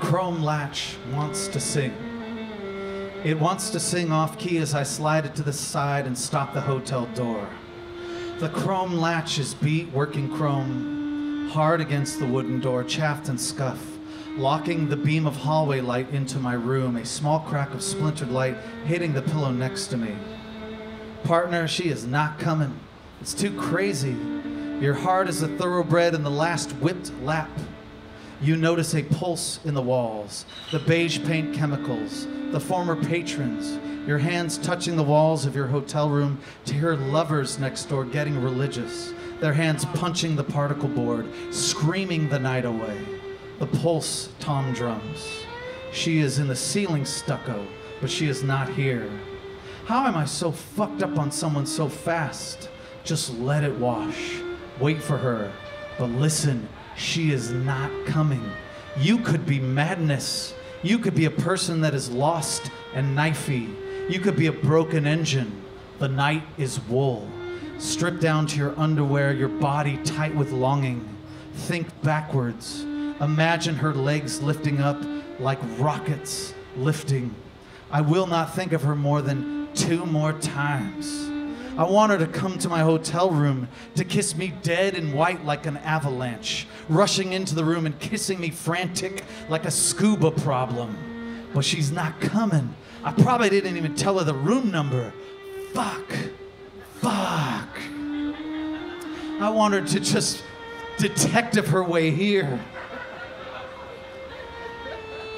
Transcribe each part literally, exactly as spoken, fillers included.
chrome latch wants to sing. It wants to sing off key as I slide it to the side and stop the hotel door. The chrome latch is beat, working chrome, hard against the wooden door, chaffed and scuffed, locking the beam of hallway light into my room, a small crack of splintered light hitting the pillow next to me. Partner, she is not coming. It's too crazy. Your heart is a thoroughbred in the last whipped lap. You notice a pulse in the walls, the beige paint chemicals, the former patrons, your hands touching the walls of your hotel room to hear lovers next door getting religious, their hands punching the particle board, screaming the night away. The pulse tom drums. She is in the ceiling stucco, but she is not here. How am I so fucked up on someone so fast? Just let it wash. Wait for her. But listen, she is not coming. You could be madness. You could be a person that is lost and knifey. You could be a broken engine. The night is wool. Strip down to your underwear, your body tight with longing. Think backwards. Imagine her legs lifting up like rockets lifting. I will not think of her more than two more times. I want her to come to my hotel room to kiss me dead and white like an avalanche, rushing into the room and kissing me frantic like a scuba problem. But she's not coming. I probably didn't even tell her the room number. Fuck. Fuck. I want her to just detective her way here.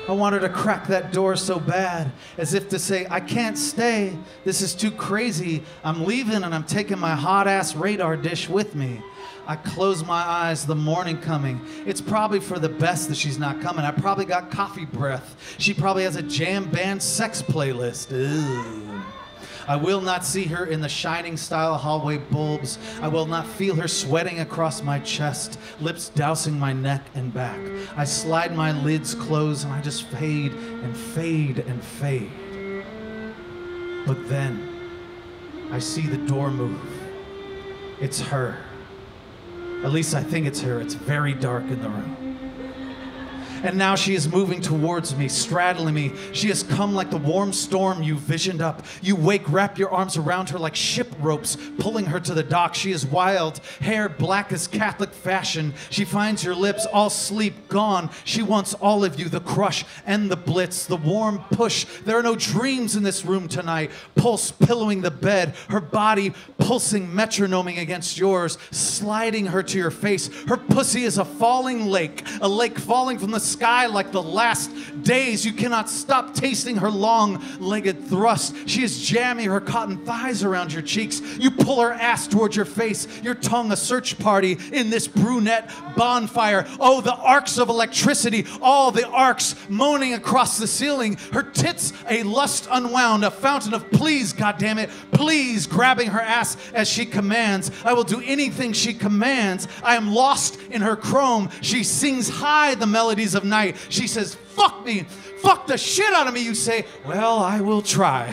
I want her to crack that door so bad, as if to say, I can't stay, this is too crazy, I'm leaving and I'm taking my hot-ass radar dish with me. I close my eyes, the morning coming. It's probably for the best that she's not coming. I probably got coffee breath. She probably has a jam band sex playlist. Ew. I will not see her in the shining style hallway bulbs. I will not feel her sweating across my chest, lips dousing my neck and back. I slide my lids closed and I just fade and fade and fade. But then I see the door move. It's her. At least I think it's her. It's very dark in the room. And now she is moving towards me, straddling me. She has come like the warm storm you visioned up. You wake, wrap your arms around her like ship ropes, pulling her to the dock. She is wild, hair black as Catholic fashion. She finds your lips, all sleep gone. She wants all of you, the crush and the blitz, the warm push. There are no dreams in this room tonight. Pulse pillowing the bed, her body pulsing, metronoming against yours, sliding her to your face. Her pussy is a falling lake, a lake falling from the sky like the last days. You cannot stop tasting her long-legged thrust. She is jamming her cotton thighs around your cheeks. You pull her ass towards your face, your tongue a search party in this brunette bonfire. Oh, the arcs of electricity, all the arcs moaning across the ceiling. Her tits a lust unwound, a fountain of please, goddammit, please, grabbing her ass as she commands. I will do anything she commands. I am lost in her chrome. She sings high the melodies of night. She says, fuck me, fuck the shit out of me. You say, well, I will try.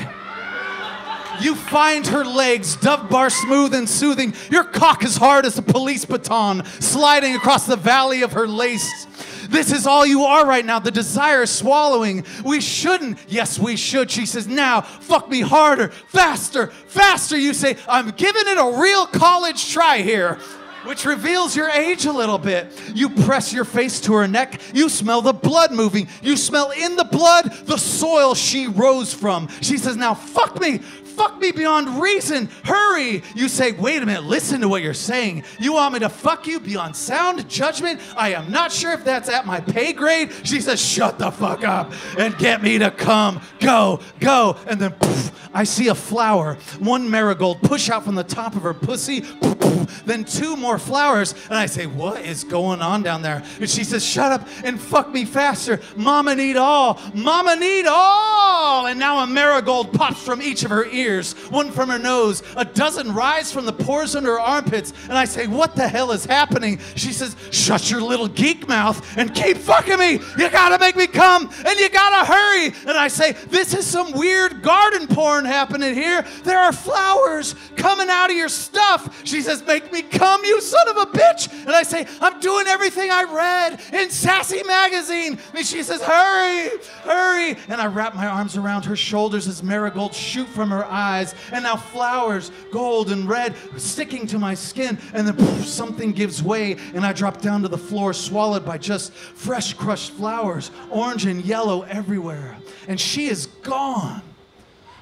You find her legs, dove bar smooth and soothing, your cock as hard as a police baton, sliding across the valley of her lace. This is all you are right now. The desire is swallowing. We shouldn't. Yes, we should. She says, now, fuck me harder, faster, faster. You say, I'm giving it a real college try here, which reveals your age a little bit. You press your face to her neck. You smell the blood moving. You smell in the blood the soil she rose from. She says, now fuck me. Fuck me beyond reason. Hurry. You say, wait a minute. Listen to what you're saying. You want me to fuck you beyond sound judgment? I am not sure if that's at my pay grade. She says, shut the fuck up and get me to come. Go, go. And then poof, I see a flower, one marigold push out from the top of her pussy, poof, poof, then two more flowers. And I say, what is going on down there? And she says, shut up and fuck me faster. Mama need all. Mama need all. And now a marigold pops from each of her ears. One from her nose, a dozen rise from the pores under her armpits, and I say, what the hell is happening? She says, shut your little geek mouth and keep fucking me. You gotta make me come, and you gotta hurry. And I say, this is some weird garden porn happening here. There are flowers coming out of your stuff. She says, make me come, you you son of a bitch. And I say, I'm doing everything I read in Sassy Magazine. And she says, hurry, hurry. And I wrap my arms around her shoulders as marigolds shoot from her eyes. And now flowers, gold and red, sticking to my skin. And then poof, something gives way. And I drop down to the floor, swallowed by just fresh crushed flowers, orange and yellow everywhere. And she is gone.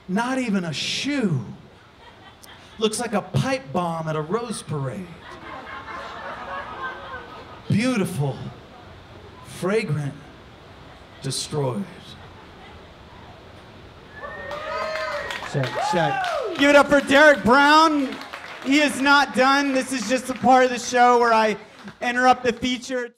Not even a shoe. Looks like a pipe bomb at a rose parade. Beautiful, fragrant, destroyed. Check, check. Give it up for Derrick Brown. He is not done. This is just a part of the show where I interrupt the feature.